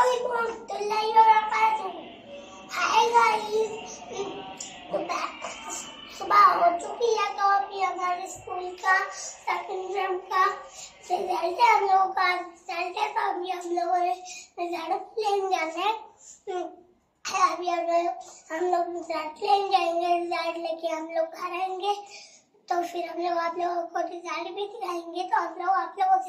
عليكم ورحمة الله وبركاته. सुबह हो चुकी है तो अभी हमारे स्कूल का सेकंड टर्म का रिजल्ट है। हम लोगों का रिजल्ट है तो अभी हम लोगों ने रिजल्ट लेने जाना है। अभी हम लोग रिजल्ट लेने जाएंगे। रिजल्ट लेके हम लोग घर आएंगे तो फिर हम लोग आप लोगों को रिजल्ट भी दिखाएंगे। तो आप लोगों से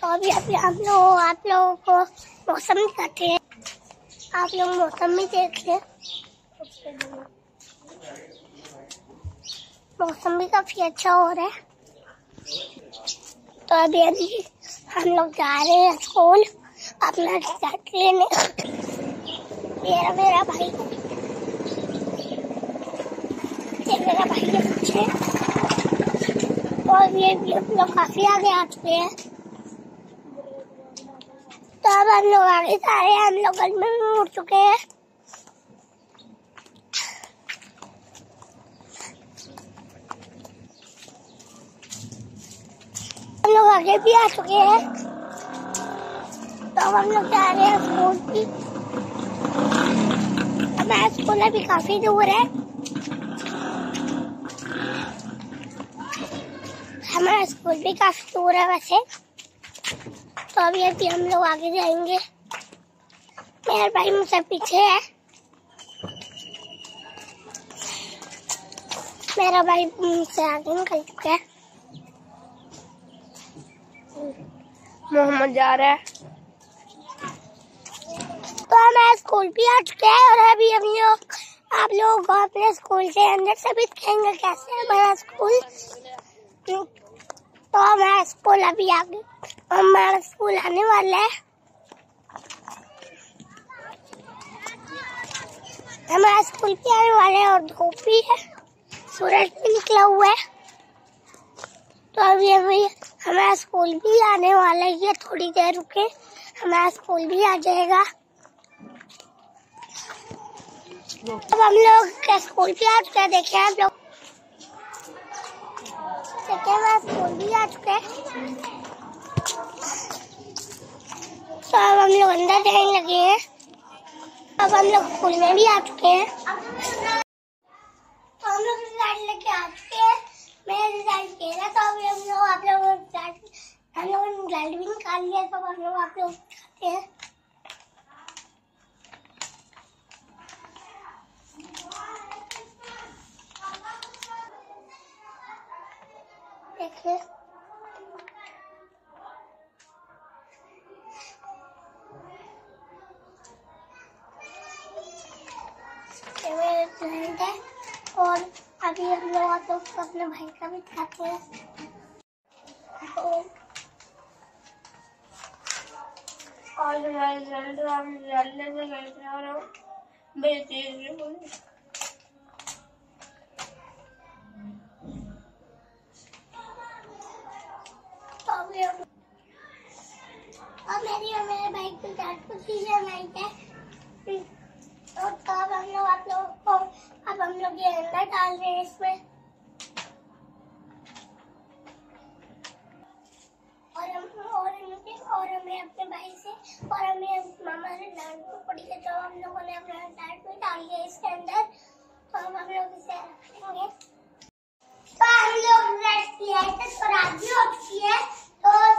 तो अभी आप लोगों को मौसम दिखाते हैं। आप लोग मौसम भी देख लें। मौसम भी काफी अच्छा हो रहा है। तो अभी हम लोग जा रहे हैं स्कूल अपना रिजल्ट लेने। मेरा भाई के बच्चे और ये भी हम लोग काफी आगे आ चुके हैं। तो अब हम लोग आगे जा रहे हैं। हम लोग घर में भी मुड़ चुके हैं। हम लोग आगे भी आ चुके हैं। तो अब हम लोग जा रहे हैं स्कूल की। हमारा स्कूल अभी काफी दूर है। हमारा स्कूल भी काफी दूर है वैसे। तो अभी हम लोग आगे जाएंगे। मेरा भाई मुझसे पीछे है। मेरा भाई मुझसे आगे निकल चुका है। मोहम्मद जा रहा है। तो हमारे स्कूल भी आ चुके हैं और अभी हम लोग आप लोगों को अपने स्कूल से अंदर से भी दिखाएंगे कैसे है हमारा स्कूल। तो हमारा स्कूल अभी आगे हमारा स्कूल आने वाला है। हमारा स्कूल भी आने वाला है और धूप भी है, सूरज भी निकला हुआ है। तो अभी हमारा स्कूल भी आने वाला है। थोड़ी देर रुके हमारा स्कूल भी आ जाएगा। अब हम लोग स्कूल भी आ चुके हैं। देखिए आप लोग हमारा स्कूल भी आ चुके हैं। तो अब हम लोग अंदर जाने लगे हैं। अब हम लोग स्कूल में भी आ चुके हैं। तो हम लोग रिजल्ट लेके आ चुके हैं। मेरा रिजल्ट गया। तो अभी हम लोग आप लोगों को रिजल्ट भी निकाल लिया। तो हम लोग आप लोग दिखाते हैं। देखिए मेरे फ्रेंड है और अभी हम लोग आप लोग को अपने भाई का भी दिखाते हैं। और रिजल्ट हम रिजल्ट लेने गए थे और मेरे चीज और मेरे भाई को रिजल्ट को सीजन आई है। और तब हम लोग आप लोगों को अब हम लोग ये अंदर डाल रहे हैं इसमें। और हमने अपने भाई से और हमने मामा से रिजल्ट को पढ़ी है। तो हम लोगों ने अपना रिजल्ट भी डाल दिया इसके अंदर। तो अब हम लोग इसे रखेंगे। तो हम लोग रिजल्ट किया है तो स्वराजी हो चुकी है। तो अब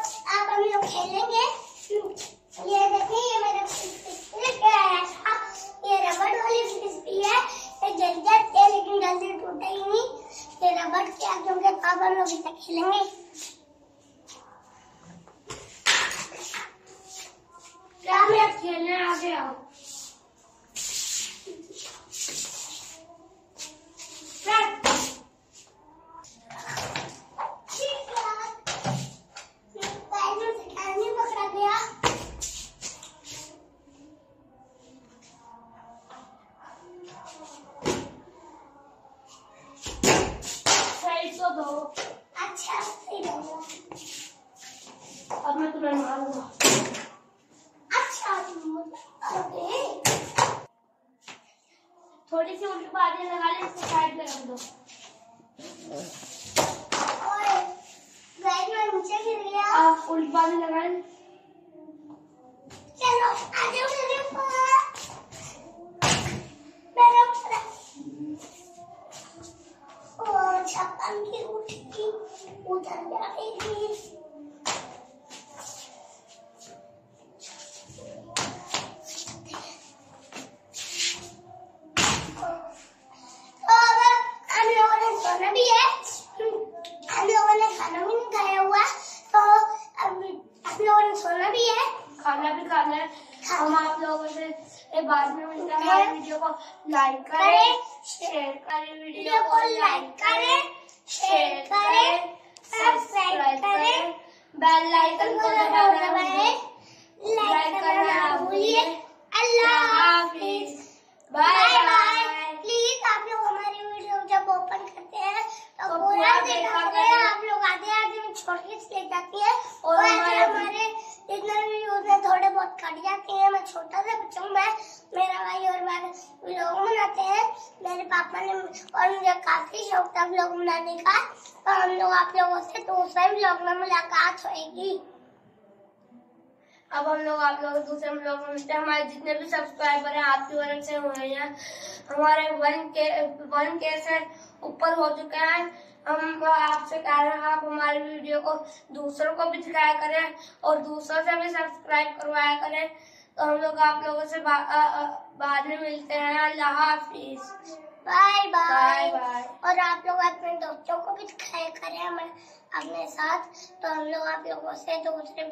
हम लोग खेलेंगे। ये देखिए ये मेरा क्या है। ये रबड़ वाली फिस्पी है। ये जल्दी है लेकिन जल्दी टूटा ही नहीं। ये रबड़ के आगे उनके काबर लोग इसे खेलेंगे। क्या मैं खेलने आ गया हूँ। मैं तुम्हें मारूंगा। अच्छा थोड़ी सी उल्टी बातें लगा ले, इसको साइड में रख दो। ओए गाइस मैं नीचे गिर गया। आप उल्टी बातें लगा ले। चलो आ जाओ मेरे पास। और छप्पन की उठी उधर जाएगी। तो हम लोगों ने सोना भी है, हम लोगों ने खाना भी नहीं खाया हुआ। तो हम लोगों ने सोना भी है, खाना भी खाना है। हम आप लोगों से बाद में मिलते हैं। वीडियो को लाइक करें, शेयर करें, वीडियो को लाइक करें, शेयर करें, सब्सक्राइब करें, बेल आइकन को दबाएं, लाइक करना ना भूलिए। अल्लाह हाफिज, बाय बाय। प्लीज आप लोग हमारी वीडियो जब ओपन करते हैं तो पूरा देखा करें। आप लोग आधे आधे में छोड़ के चले जाती है और हमारे इतना व्यूज में थोड़े बहुत कट जाते हैं। मैं छोटा सा बच्चा हूँ, मैं मेरा भाई और मैं व्लॉग बनाते हैं। मेरे पापा ने और मुझे काफी शौक था व्लॉग बनाने का। तो हम लोग आप लोगों से दूसरे व्लॉग में मुलाकात होगी। अब हम लोग आप लोगों दूसरे व्लॉग में मिलते हैं। हमारे जितने भी सब्सक्राइबर हैं आपकी वजह से हुए हैं। हमारे 1K से ऊपर हो चुके हैं। हम आपसे कह रहे हैं आप हमारी वीडियो को दूसरों को भी दिखाया करें और दूसरों से भी सब्सक्राइब करवाया करें। तो हम लोग आप लोगों से बाद में मिलते हैं। अल्लाह हाफिज, बाय बाय। और आप लोग अपने दोस्तों को भी दिखाया करें हमारे अपने साथ। तो हम लोग आप लोगों से दूसरे